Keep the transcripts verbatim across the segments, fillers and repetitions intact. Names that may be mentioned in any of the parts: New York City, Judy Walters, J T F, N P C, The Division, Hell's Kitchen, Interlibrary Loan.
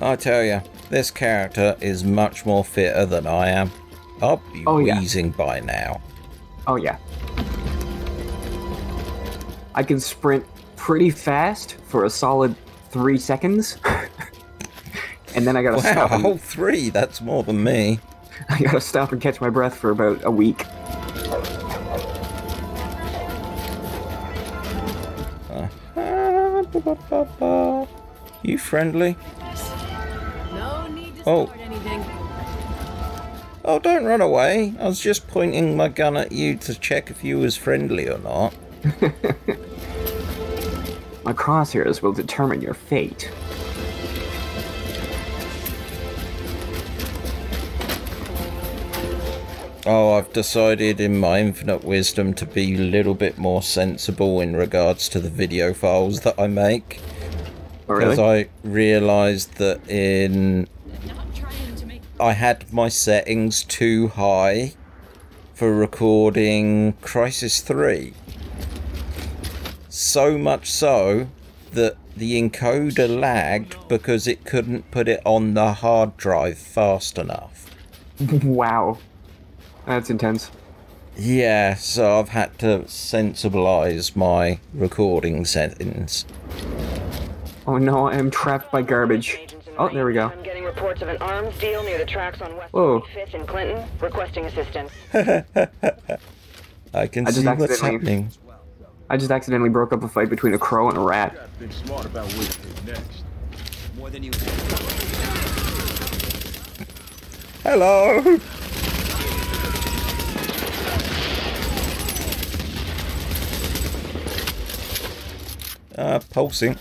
I tell you, this character is much more fitter than I am. I'll be oh, wheezing yeah. by now. Oh yeah. I can sprint pretty fast for a solid three seconds. And then I gotta wow, stop. Wow, whole three, that's more than me. I gotta stop and catch my breath for about a week. Uh, you friendly? No need to oh. anything. Oh, don't run away. I was just pointing my gun at you to check if you was friendly or not. My crosshairs will determine your fate. Oh, I've decided in my infinite wisdom to be a little bit more sensible in regards to the video files that I make. Oh, really? Because I realised that in... I had my settings too high for recording Crisis three. So much so that the encoder lagged because it couldn't put it on the hard drive fast enough. Wow. That's intense. Yeah, so I've had to sensibilize my recording settings. Oh no, I am trapped by garbage. Oh, there we go. I'm getting reports of an arms deal near the tracks on West fifth and Clinton, requesting assistance. I can I see what's happening. I just accidentally broke up a fight between a crow and a rat. You gotta think smart about what you did next. More than you Hello. Uh, pulsing.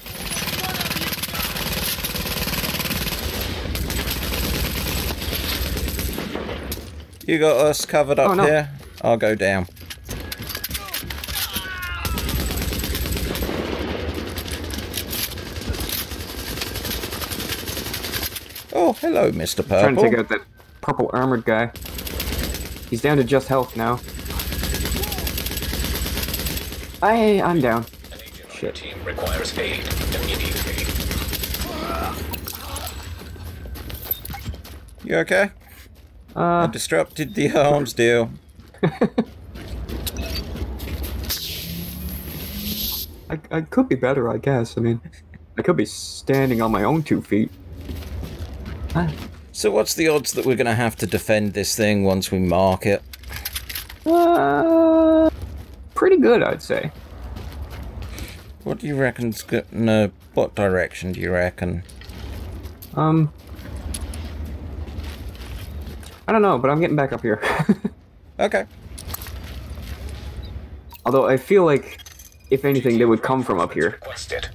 You got us covered up oh, no. here. I'll go down. Oh, hello, Mister Purple. I'm trying to take out that purple armored guy. He's down to just health now. I, I'm down. Shit. Team requires aid immediately. You okay? Uh, I disrupted the arms deal. I, I could be better, I guess. I mean, I could be standing on my own two feet. Huh? So what's the odds that we're going to have to defend this thing once we mark it? Uh, pretty good, I'd say. What do you reckon's good? No, what direction do you reckon? Um, I don't know, but I'm getting back up here. Okay. Although I feel like, if anything, they would come from up here. Requested.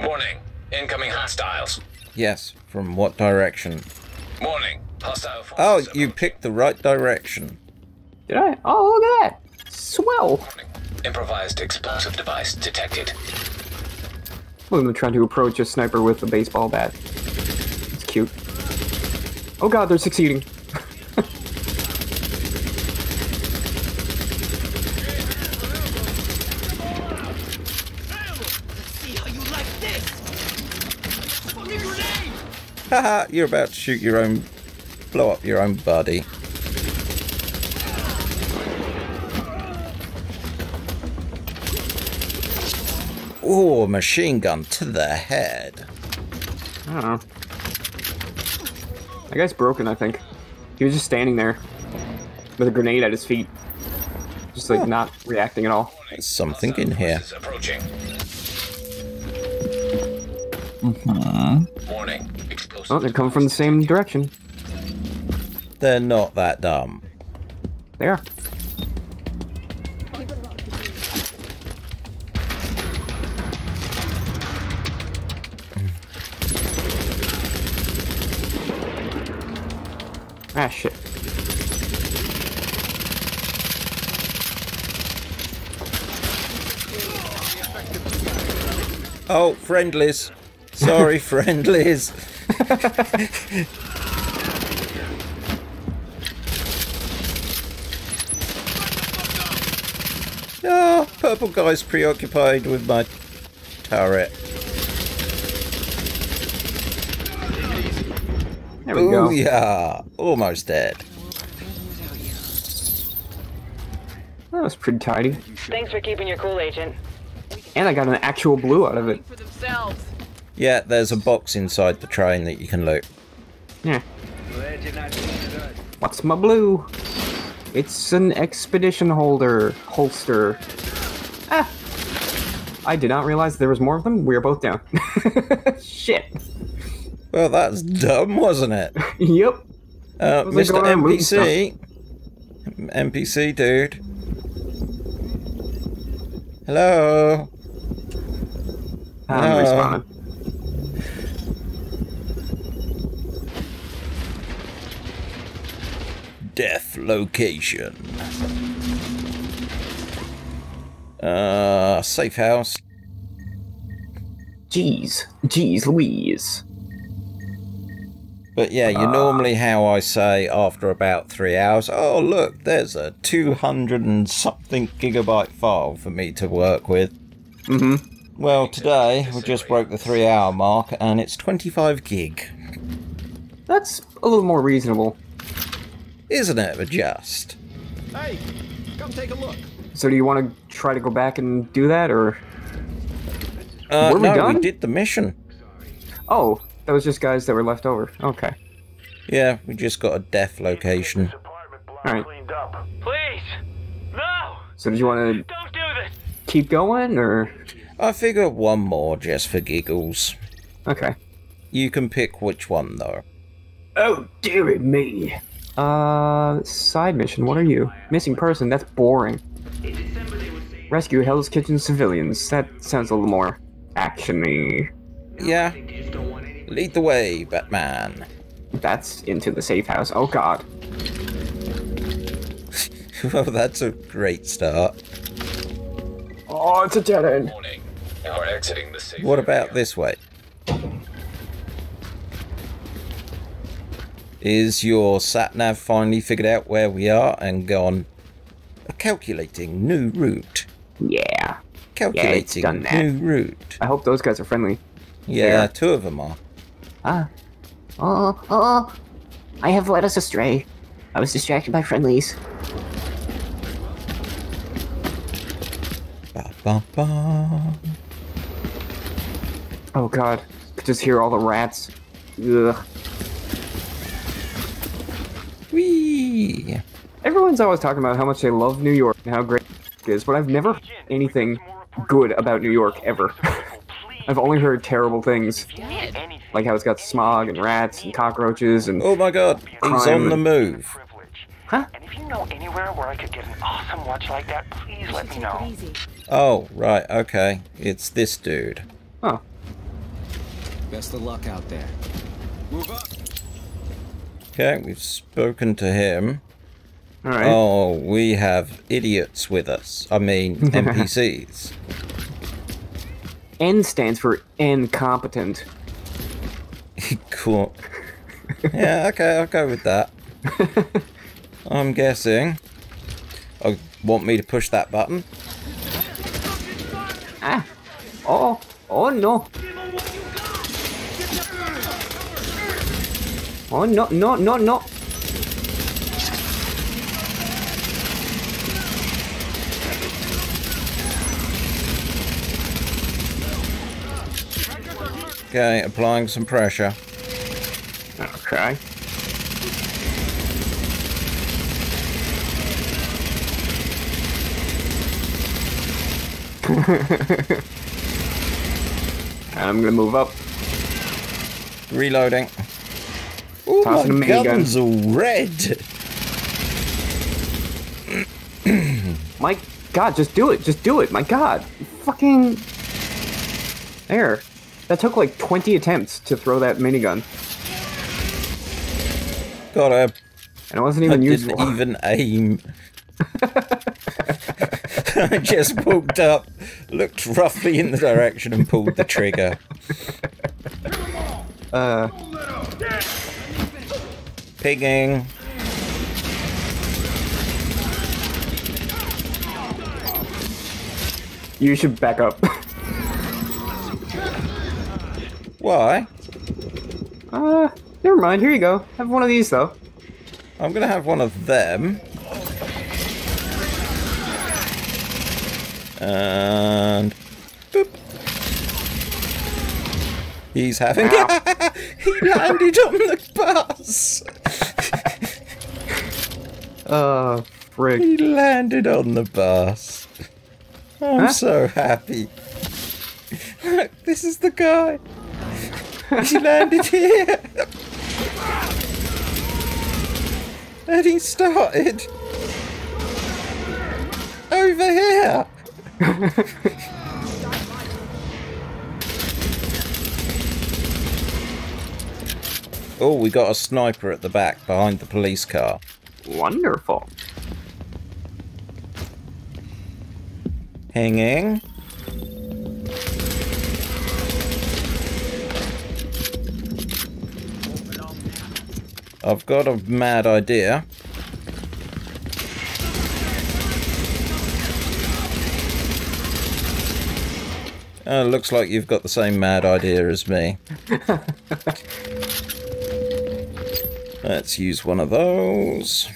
Warning, incoming hostiles. Yes, from what direction? Warning, hostile. Oh, you picked the right direction. Did I? Oh, look at that! Swell. Warning. Improvised explosive device detected. Well, I'm trying to approach a sniper with a baseball bat. It's cute. Oh god, they're succeeding. Haha, you're about to shoot your own, blow up your own buddy. Oh, machine gun to the head. I don't know. That guy's broken, I think. He was just standing there with a grenade at his feet. Just like oh. not reacting at all. There's something in here. Mm-hmm. Oh, they come from the same direction. They're not that dumb. They are. Ah, shit. Oh, friendlies. Sorry, friendlies. Oh, purple guy's preoccupied with my turret. There we go. Booyah! Almost dead. That was pretty tidy. Thanks for keeping your cool, Agent. And I got an actual blue out of it. Yeah, there's a box inside the train that you can loot. Yeah. What's my blue? It's an expedition holder. Holster. Ah! I did not realize there was more of them. We are both down. Shit. Well, that's dumb, wasn't it? Yep. Uh, was Mister N P C. N P C dude. Hello. I'm responding. Death location. Uh, safe house. Jeez, jeez Louise. But yeah, you uh, normally how I say after about three hours, oh look, there's a two hundred and something gigabyte file for me to work with. Mm-hmm. Well, today we just broke the three hour mark and it's twenty-five gig. That's a little more reasonable. Isn't it, but just? Hey, come take a look. So do you want to try to go back and do that, or? Uh, were we no, done? We did the mission. Oh, that was just guys that were left over. Okay. Yeah, we just got a death location. Alright. Please! No! So did you want to Don't do this. keep going, or? I figure one more just for giggles. Okay. You can pick which one, though. Oh, dearie me. Uh, side mission, what are you? Missing person, that's boring. Rescue Hell's Kitchen civilians, that sounds a little more action-y. Yeah. Lead the way, Batman. That's into the safe house, oh god. Well, that's a great start. Oh, it's a dead end. Now we're exiting the safe what about area. this way? Is your sat-nav finally figured out where we are and gone? Calculating new route. Yeah. Calculating yeah, it's done that. new route. I hope those guys are friendly. Yeah, yeah. two of them are. Ah. Oh, oh. I have led us astray. I was distracted by friendlies. Ba, ba, ba. Oh, God. I could just hear all the rats. Ugh. Whee! Everyone's always talking about how much they love New York and how great it is, but I've never heard anything good about New York, ever. I've only heard terrible things. Like how it's got smog and rats and cockroaches and... Oh my god, he's on the move. Huh? And if you know anywhere where I could get an awesome watch like that, please let me know. Oh, right, okay. It's this dude. Oh. Best of luck out there. Move up! Okay, we've spoken to him. All right. Oh, we have idiots with us. I mean, N P Cs. N stands for incompetent. Cool. Yeah, okay, I'll go with that. I'm guessing. Oh, want me to push that button? Ah. Oh, oh no. Oh, no, no, no, no. Okay, applying some pressure. Okay. I'm gonna move up. Reloading. Ooh, my gun's all red. My god, just do it. Just do it. My god. Fucking... There. That took like twenty attempts to throw that minigun. Got him. And it wasn't even I useful. I didn't even aim. I just walked up, looked roughly in the direction and pulled the trigger. Uh... Pigging. You should back up. Why? Uh, Never mind, here you go. Have one of these, though. I'm gonna have one of them. And... boop. He's having... He landed on the bus! Oh, frig. He landed on the bus. I'm huh? so happy. Look, this is the guy. He landed here. And he started. Over here. Oh, we got a sniper at the back behind the police car. Wonderful. Hanging. I've got a mad idea. Oh, looks like you've got the same mad idea as me. Let's use one of those.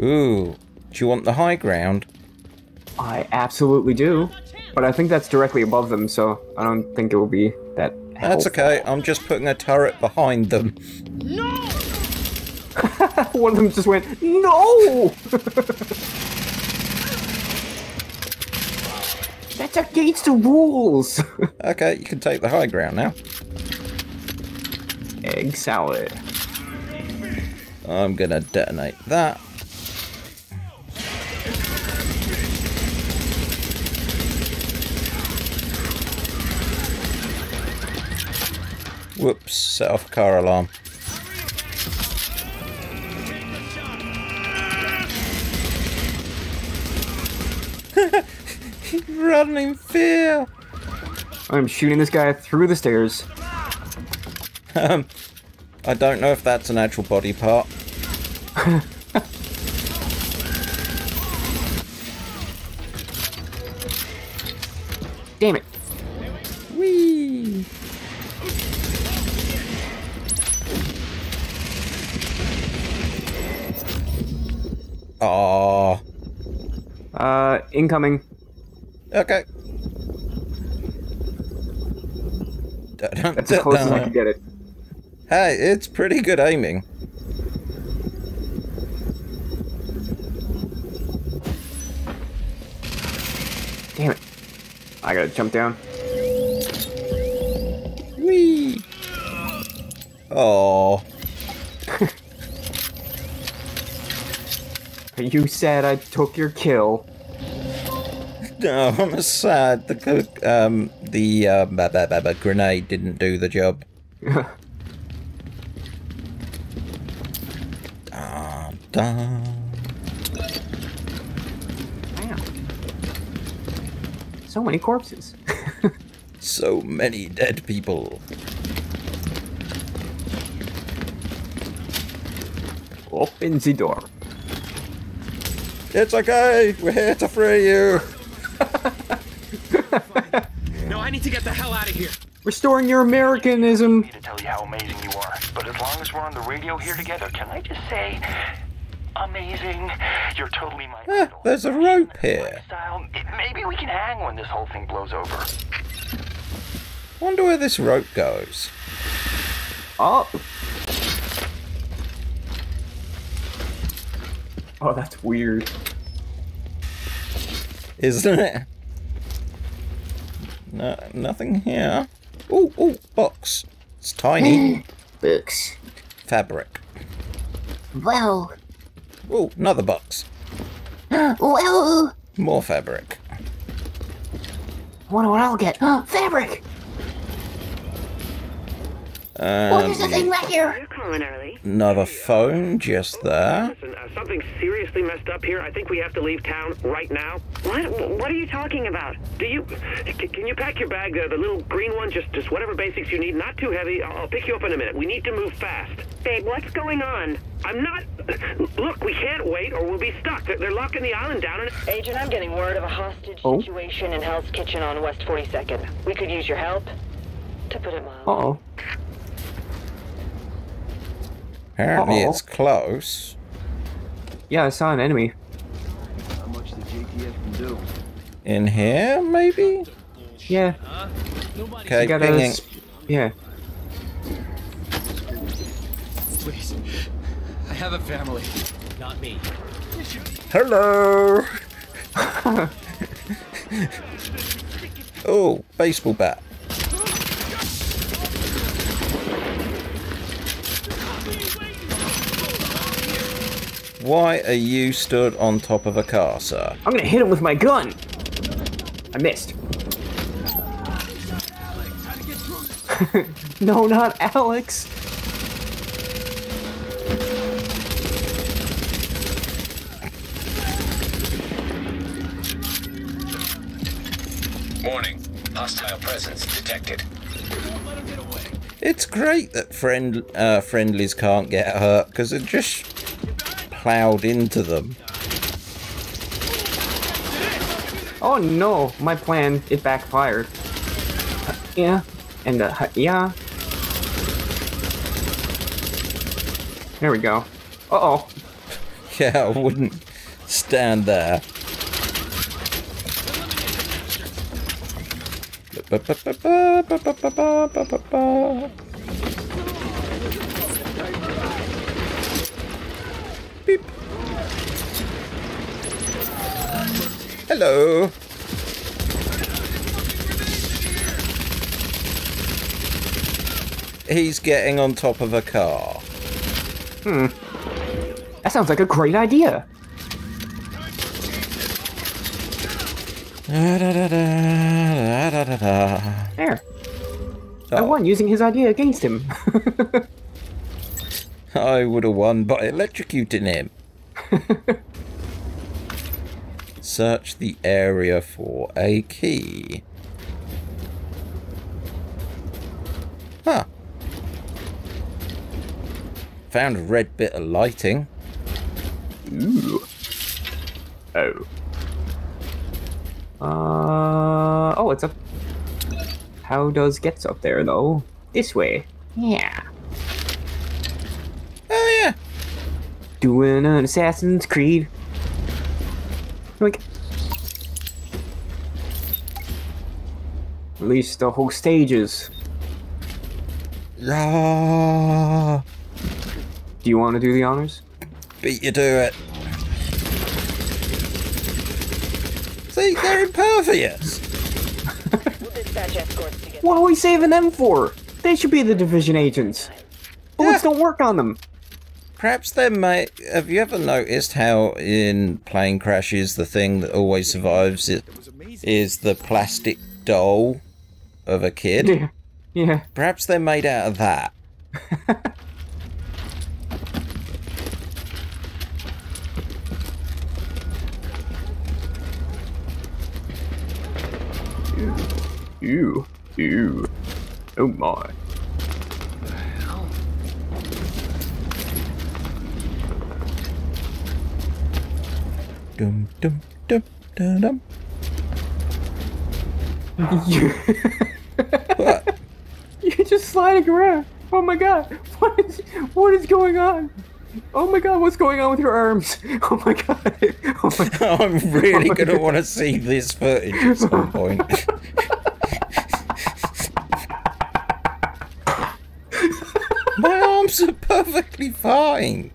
Ooh, do you want the high ground? I absolutely do, but I think that's directly above them, so I don't think it will be that helpful. That's okay, I'm just putting a turret behind them. No! One of them just went, no! That's against the rules! Okay, you can take the high ground now. Egg salad. I'm gonna detonate that. Whoops, set off a car alarm. He's running in fear. I'm shooting this guy through the stairs. Um, I don't know if that's an actual body part. Damn it. Whee! Aww. Uh, incoming. Okay. That's as close as I can get it. Hey, it's pretty good aiming. Damn it. I gotta jump down. Whee! Oh. You said I took your kill. No, I'm sad. The, um, the uh, bah, bah, bah, bah, grenade didn't do the job. Dun. Wow. So many corpses. So many dead people. Open the door. It's okay. We're here to free you. No, I need to get the hell out of here. Restoring your Americanism. I need to tell you how amazing you are, but as long as we're on the radio here together, can I just say... amazing. You're totally my ah, there's a rope here. Maybe we can hang when this whole thing blows over. Wonder where this rope goes. Up. Oh, that's weird. Isn't it? No, nothing here. Ooh, ooh, box. It's tiny. Books. Fabric. Well... oh, another box. Whoa. More fabric. Wonder what I'll get. Fabric! Um, oh, there's a thing right here! Another phone just there. Listen, uh, something seriously messed up here. I think we have to leave town right now. What? What are you talking about? Do you... can you pack your bag there? The little green one? Just, just whatever basics you need. Not too heavy. I'll, I'll pick you up in a minute. We need to move fast. Babe, what's going on? I'm not... look, we can't wait or we'll be stuck. They're, they're locking the island down and... Agent, I'm getting word of a hostage oh. situation in Hell's Kitchen on West forty-second. We could use your help. to put it mildly. Uh-oh. Apparently uh-oh. It's close. Yeah, I saw an enemy. How much the J T F can do? In here, maybe? Yeah. Okay, pinging. A, yeah. Please. I have a family. Not me. Hello! Oh, baseball bat. Why are you stood on top of a car, sir? I'm gonna hit him with my gun! I missed. No, not Alex! Warning. Hostile presence detected. It's great that friend uh, friendlies can't get hurt, because it just plowed into them. Oh no, my plan, it backfired. Uh, yeah, and uh, yeah. There we go. Uh-oh. Yeah, I wouldn't stand there. Beep. Hello. He's getting on top of a car. Hmm. That sounds like a great idea. Da, da, da, da, da, da, da. There. Oh. I won using his idea against him. I would have won by electrocuting him. Search the area for a key. Huh. Found a red bit of lighting. Ooh. Oh. Uh, oh, it's up. How does gets up there, though? This way. Yeah. Oh, yeah. Doing an Assassin's Creed. Like, at least the whole stages. Ah. Do you want to do the honors? Beat you to it. See, they're impervious. What are we saving them for? They should be the Division agents. Bullets yeah. don't work on them. Perhaps they might. Have you ever noticed how in plane crashes the thing that always survives it is the plastic doll of a kid? Yeah. yeah. Perhaps they're made out of that. Ew, ew, oh my. What the hell? Dum dum dum dum dum. You... What? You're just sliding around. Oh my god, what is, what is going on? Oh my god, what's going on with your arms? Oh my god. Oh my god. I'm really oh gonna god. wanna see this footage at some point. My arms are perfectly fine.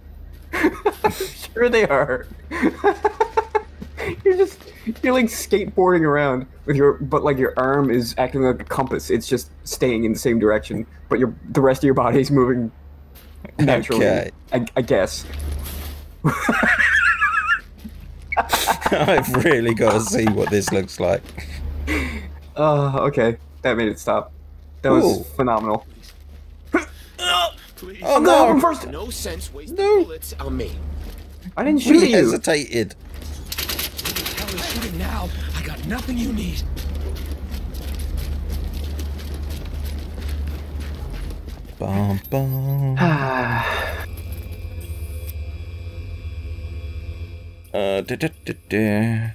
I'm sure they are. You're just you're like skateboarding around with your but like your arm is acting like a compass. It's just staying in the same direction, but your the rest of your body is moving naturally. Okay. I, I guess. I've really got to see what this looks like. Uh, okay, that made it stop. That Ooh. was phenomenal. Please. Oh no! no first, no sense wasting no. bullets on me. I didn't shoot we you. Hesitated. What the hell is shooting now? I got nothing you need. Bum, bum. uh, da, da, da, da.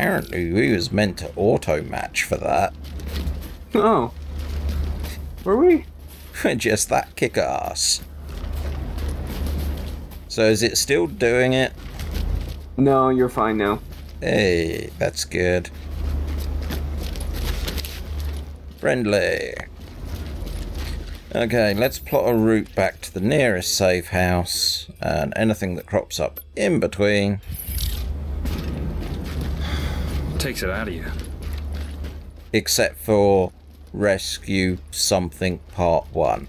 apparently we was meant to auto-match for that. Oh. Were we? Just that kick-ass. So is it still doing it? No, you're fine now. Hey, that's good. Friendly. Okay, let's plot a route back to the nearest safe house and anything that crops up in between. Takes it out of you. Except for Rescue Something Part One.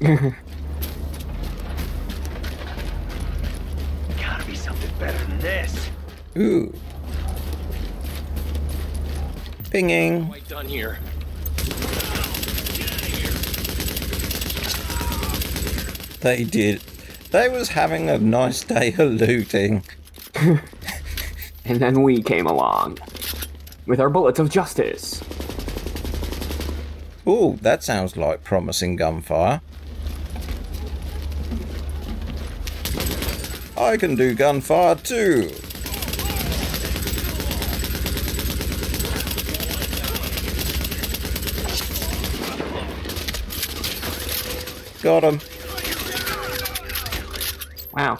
Gotta be something better than this. Ooh. Pinging. I'm quite done here. They did. They was having a nice day of looting. And then we came along. With our bullets of justice. Ooh, that sounds like promising gunfire. I can do gunfire too. Got him. Wow.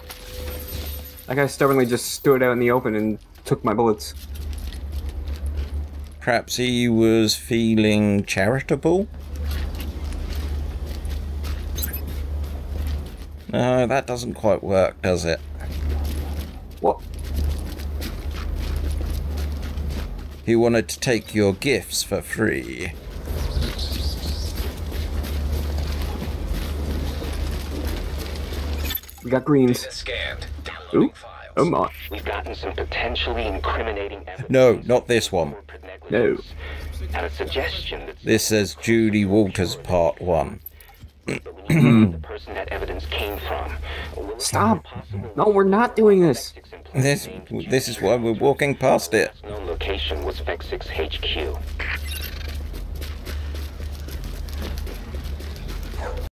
That guy stubbornly just stood out in the open and took my bullets. Perhaps he was feeling charitable? No, that doesn't quite work, does it? What? He wanted to take your gifts for free. We got greens. Ooh. Oh my. We've gotten some potentially incriminating evidence. No, not this one. No. And a suggestion that this says Judy Walters Part One. The person that evidence came from. Stop. No, we're not doing this. This this is why we're walking past it. No location was Vex six H Q.